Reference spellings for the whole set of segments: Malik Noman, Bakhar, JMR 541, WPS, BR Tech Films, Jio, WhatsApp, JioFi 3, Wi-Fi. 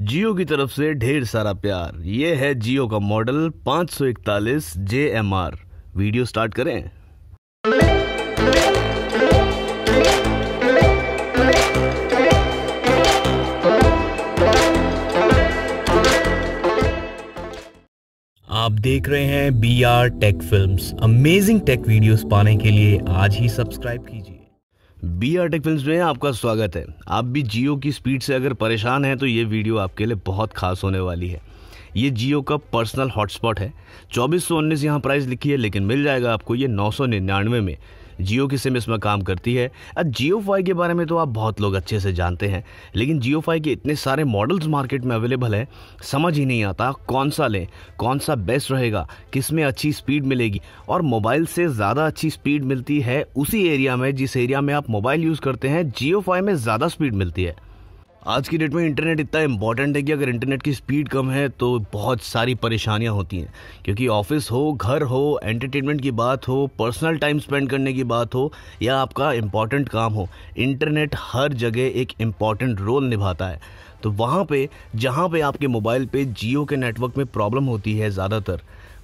जियो की तरफ से ढेर सारा प्यार। ये है जियो का मॉडल 541 JMR। वीडियो स्टार्ट करें। आप देख रहे हैं BR tech films. Amazing tech videos पाने के लिए आज ही सब्सक्राइब कीजिए। BR टेक फिल्म्स में आपका स्वागत है। आप भी जियो की स्पीड से अगर परेशान हैं तो ये वीडियो आपके लिए बहुत खास होने वाली है। ये जियो का पर्सनल हॉटस्पॉट है। 2419 यहाँ प्राइस लिखी है, लेकिन मिल जाएगा आपको ये 999 में। जियो की सिम इसमें काम करती है। JioFi के बारे में तो आप बहुत लोग अच्छे से जानते हैं, लेकिन JioFi के इतने सारे मॉडल्स मार्केट में अवेलेबल हैं, समझ ही नहीं आता कौन सा लें, कौन सा बेस्ट रहेगा, किस में अच्छी स्पीड मिलेगी। और मोबाइल से ज़्यादा अच्छी स्पीड मिलती है उसी एरिया में जिस एरिया में आप मोबाइल यूज़ करते हैं। JioFi में ज़्यादा स्पीड मिलती है। आज की डेट में इंटरनेट इतना इम्पॉर्टेंट है कि अगर इंटरनेट की स्पीड कम है तो बहुत सारी परेशानियां होती हैं, क्योंकि ऑफिस हो, घर हो, एंटरटेनमेंट की बात हो, पर्सनल टाइम स्पेंड करने की बात हो, या आपका इम्पॉर्टेंट काम हो, इंटरनेट हर जगह एक इम्पॉर्टेंट रोल निभाता है। तो वहाँ पे जहाँ पे आपके मोबाइल पे जियो के नेटवर्क में प्रॉब्लम होती है ज़्यादातर,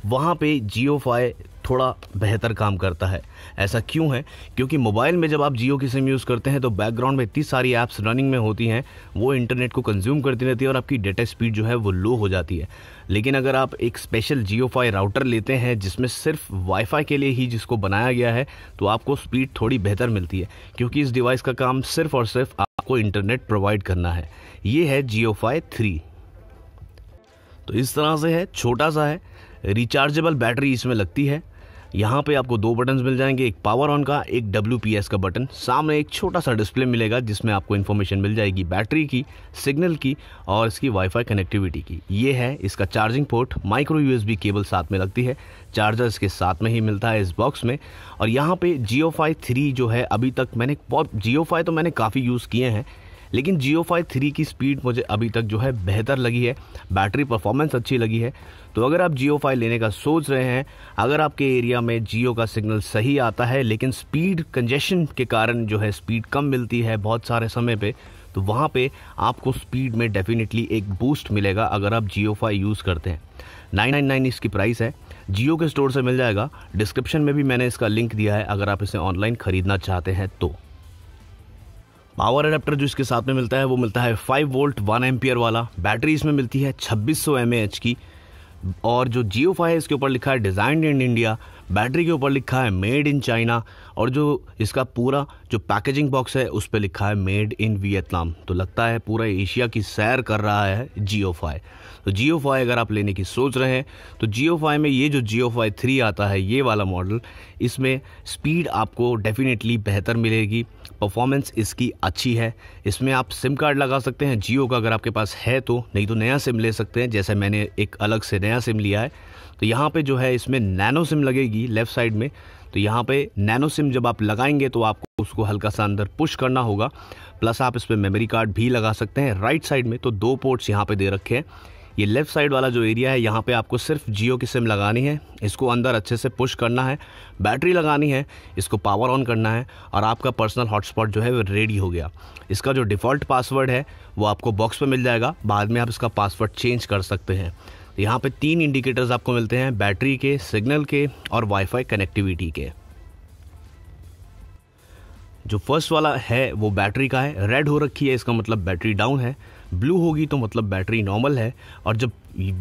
वहाँ पे JioFi थोड़ा बेहतर काम करता है। ऐसा क्यों है? क्योंकि मोबाइल में जब आप जियो की सिम यूज़ करते हैं तो बैकग्राउंड में इतनी सारी ऐप्स रनिंग में होती हैं, वो इंटरनेट को कंज्यूम करती रहती है और आपकी डेटा स्पीड जो है वो लो हो जाती है। लेकिन अगर आप एक स्पेशल JioFi राउटर लेते हैं जिसमें सिर्फ वाईफाई के लिए ही जिसको बनाया गया है, तो आपको स्पीड थोड़ी बेहतर मिलती है, क्योंकि इस डिवाइस का काम सिर्फ और सिर्फ आपको इंटरनेट प्रोवाइड करना है। ये है JioFi 3। तो इस तरह से है, छोटा सा है, रिचार्जेबल बैटरी इसमें लगती है। यहाँ पे आपको दो बटन्स मिल जाएंगे, एक पावर ऑन का, एक WPS का बटन। सामने एक छोटा सा डिस्प्ले मिलेगा जिसमें आपको इन्फॉर्मेशन मिल जाएगी बैटरी की, सिग्नल की और इसकी वाईफाई कनेक्टिविटी की। ये है इसका charging port. Micro USB cable साथ में लगती है, चार्जर इसके साथ में ही मिलता है इस बॉक्स में। और यहाँ पर JioFi 3 जो है, अभी तक मैंने JioFi तो मैंने काफ़ी यूज़ किए हैं, लेकिन JioFi 3 की स्पीड मुझे अभी तक जो है बेहतर लगी है, बैटरी परफॉर्मेंस अच्छी लगी है। तो अगर आप JioFi लेने का सोच रहे हैं, अगर आपके एरिया में जियो का सिग्नल सही आता है लेकिन स्पीड कंजेशन के कारण जो है स्पीड कम मिलती है बहुत सारे समय पे, तो वहाँ पे आपको स्पीड में डेफिनेटली एक बूस्ट मिलेगा अगर आप JioFi यूज़ करते हैं। 999 इसकी प्राइस है। जियो के स्टोर से मिल जाएगा। डिस्क्रिप्शन में भी मैंने इसका लिंक दिया है अगर आप इसे ऑनलाइन ख़रीदना चाहते हैं। तो पावर अडेप्टर जो इसके साथ में मिलता है वो मिलता है 5V 1A वाला। बैटरी इसमें मिलती है 2600 mAh की। और जो JioFi है इसके ऊपर लिखा है डिज़ाइंड इन इंडिया, बैटरी के ऊपर लिखा है मेड इन चाइना, और जो इसका पूरा जो पैकेजिंग बॉक्स है उस पर लिखा है मेड इन वियतनाम। तो लगता है पूरा एशिया की सैर कर रहा है JioFi। तो JioFi अगर आप लेने की सोच रहे हैं तो JioFi में ये जो JioFi 3 आता है, ये वाला मॉडल, इसमें स्पीड आपको डेफिनेटली बेहतर मिलेगी, परफॉर्मेंस इसकी अच्छी है। इसमें आप सिम कार्ड लगा सकते हैं जियो का अगर आपके पास है तो, नहीं तो नया सिम ले सकते हैं, जैसे मैंने एक अलग से नया सिम लिया है। तो यहाँ पे जो है इसमें नैनो सिम लगेगी लेफ़्ट साइड में। तो यहाँ पे नैनो सिम जब आप लगाएंगे तो आपको उसको हल्का सा अंदर पुश करना होगा। प्लस आप इस पर मेमोरी कार्ड भी लगा सकते हैं राइट साइड में। तो दो पोर्ट्स यहाँ पे दे रखे हैं। ये लेफ़्ट साइड वाला जो एरिया है यहाँ पे आपको सिर्फ जियो की सिम लगानी है, इसको अंदर अच्छे से पुश करना है, बैटरी लगानी है, इसको पावर ऑन करना है, और आपका पर्सनल हॉटस्पॉट जो है वो रेडी हो गया। इसका जो डिफ़ॉल्ट पासवर्ड है वो आपको बॉक्स पर मिल जाएगा, बाद में आप इसका पासवर्ड चेंज कर सकते हैं। यहाँ पे 3 इंडिकेटर्स आपको मिलते हैं, बैटरी के, सिग्नल के और वाईफाई कनेक्टिविटी के। जो फर्स्ट वाला है वो बैटरी का है। रेड हो रखी है इसका मतलब बैटरी डाउन है, ब्लू होगी तो मतलब बैटरी नॉर्मल है, और जब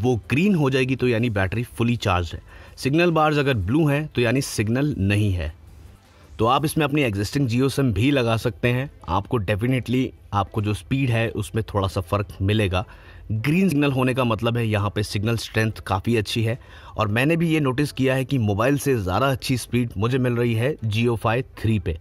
वो ग्रीन हो जाएगी तो यानी बैटरी फुली चार्ज है। सिग्नल बार्स अगर ब्लू हैं तो यानी सिग्नल नहीं है। तो आप इसमें अपनी एग्जिस्टिंग जियो सिम भी लगा सकते हैं। आपको डेफिनेटली आपको जो स्पीड है उसमें थोड़ा सा फ़र्क मिलेगा। ग्रीन सिग्नल होने का मतलब है यहाँ पे सिग्नल स्ट्रेंथ काफ़ी अच्छी है। और मैंने भी ये नोटिस किया है कि मोबाइल से ज़्यादा अच्छी स्पीड मुझे मिल रही है JioFi 3 पे।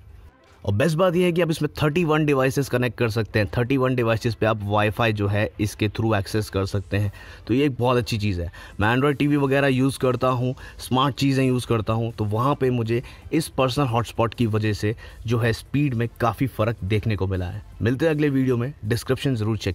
और बेस्ट बात यह है कि आप इसमें 31 डिवाइसेस कनेक्ट कर सकते हैं। 31 डिवाइसेस पे आप वाईफाई जो है इसके थ्रू एक्सेस कर सकते हैं। तो ये एक बहुत अच्छी चीज़ है। मैं एंड्रॉयड TV वगैरह यूज़ करता हूँ, स्मार्ट चीज़ें यूज़ करता हूँ, तो वहाँ पे मुझे इस पर्सनल हॉटस्पॉट की वजह से जो है स्पीड में काफ़ी फ़र्क देखने को मिला है। मिलते हैं अगले वीडियो में। डिस्क्रिप्शन ज़रूर चेक